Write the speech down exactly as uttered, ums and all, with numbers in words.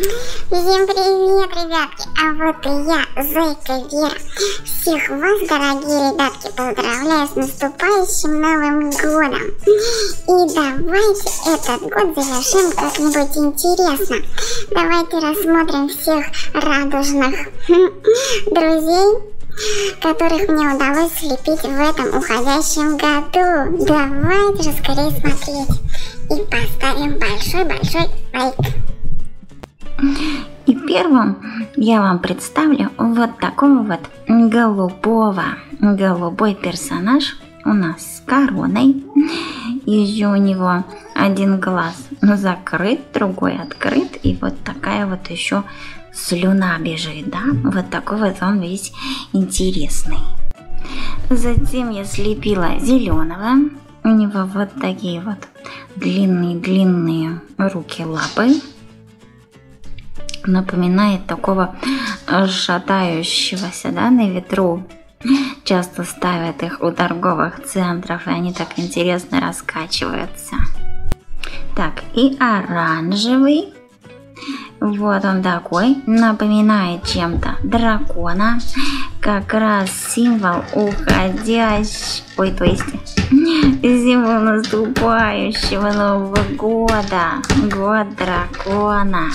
Всем привет, ребятки, а вот и я, Зойка Вера. Всех вас, дорогие ребятки, поздравляю с наступающим Новым Годом. И давайте этот год завершим как-нибудь интересно. Давайте рассмотрим всех радужных друзей, которых мне удалось слепить в этом уходящем году. Давайте же скорее смотреть и поставим большой-большой лайк. И первым я вам представлю вот такого вот голубого. Голубой персонаж у нас с короной. Еще у него один глаз закрыт, другой открыт. И вот такая вот еще слюна бежит, да? Вот такой вот он весь интересный. Затем я слепила зеленого. У него вот такие вот длинные-длинные руки-лапы. Напоминает такого шатающегося, да, на ветру. Часто ставят их у торговых центров, и они так интересно раскачиваются. Так, и оранжевый. Вот он такой, напоминает чем-то дракона. Как раз символ уходящего, ой, то есть символ наступающего Нового года. Год дракона.